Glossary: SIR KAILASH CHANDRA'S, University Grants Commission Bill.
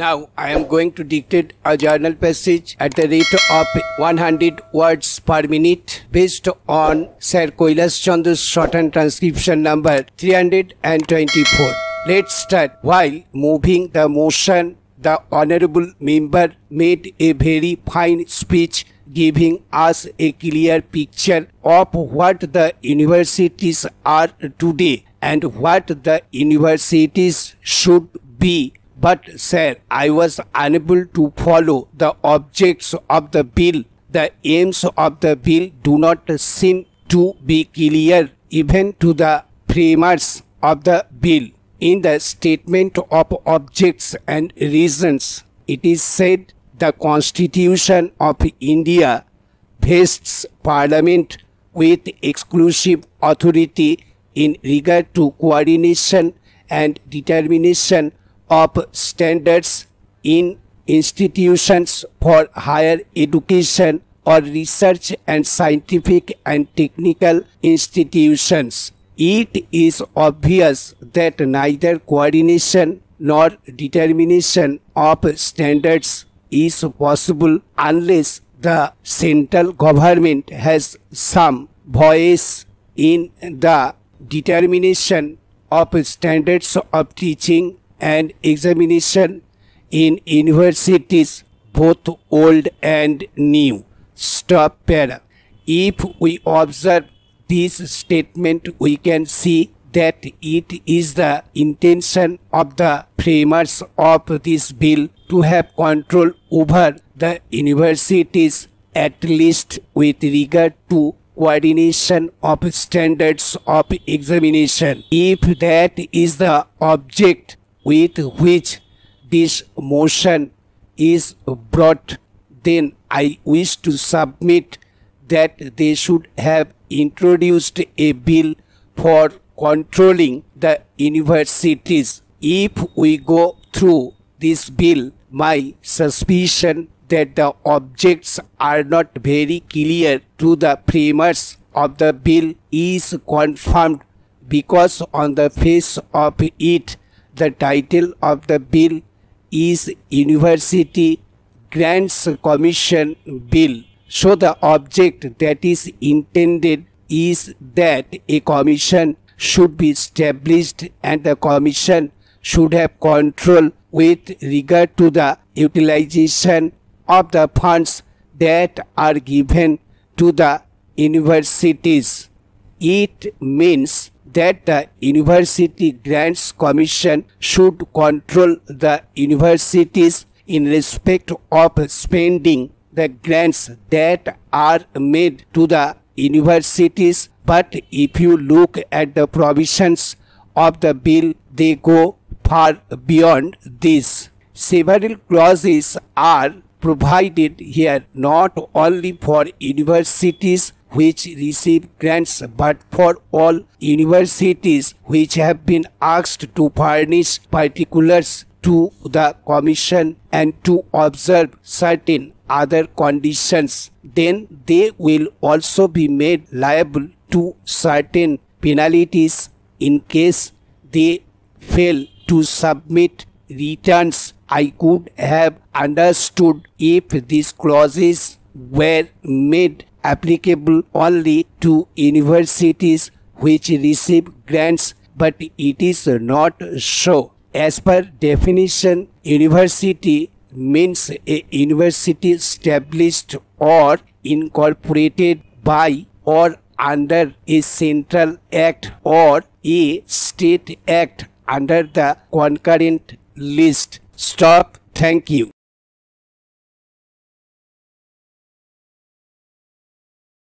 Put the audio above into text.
Now I am going to dictate a journal passage at the rate of 100 words per minute based on Sir Kailash Chandra's shorthand transcription number 324. Let's start. While moving the motion, the honorable member made a very fine speech giving us a clear picture of what the universities are today and what the universities should be. But sir, I was unable to follow the objects of the bill. The aims of the bill do not seem to be clear even to the framers of the bill. In the statement of objects and reasons, it is said the Constitution of India vests Parliament with exclusive authority in regard to coordination and determination of standards in institutions for higher education or research and scientific and technical institutions. It is obvious that neither coordination nor determination of standards is possible unless the central government has some voice in the determination of standards of teaching and examination in universities, both old and new. Stop para. If we observe this statement, we can see that it is the intention of the framers of this bill to have control over the universities, at least with regard to coordination of standards of examination. If that is the object with which this motion is brought, then I wish to submit that they should have introduced a bill for controlling the universities. If we go through this bill, my suspicion that the objects are not very clear to the framers of the bill is confirmed, because on the face of it, the title of the bill is University Grants Commission Bill. So the object that is intended is that a commission should be established and the commission should have control with regard to the utilization of the funds that are given to the universities. It means that the University Grants Commission should control the universities in respect of spending the grants that are made to the universities. But if you look at the provisions of the bill, they go far beyond this. Several clauses are provided here not only for universities which receive grants but for all universities which have been asked to furnish particulars to the commission and to observe certain other conditions. Then they will also be made liable to certain penalties in case they fail to submit returns. I could have understood if these clauses were made applicable only to universities which receive grants, but it is not so. As per definition, university means a university established or incorporated by or under a central act or a state act under the concurrent list. Stop. Thank you.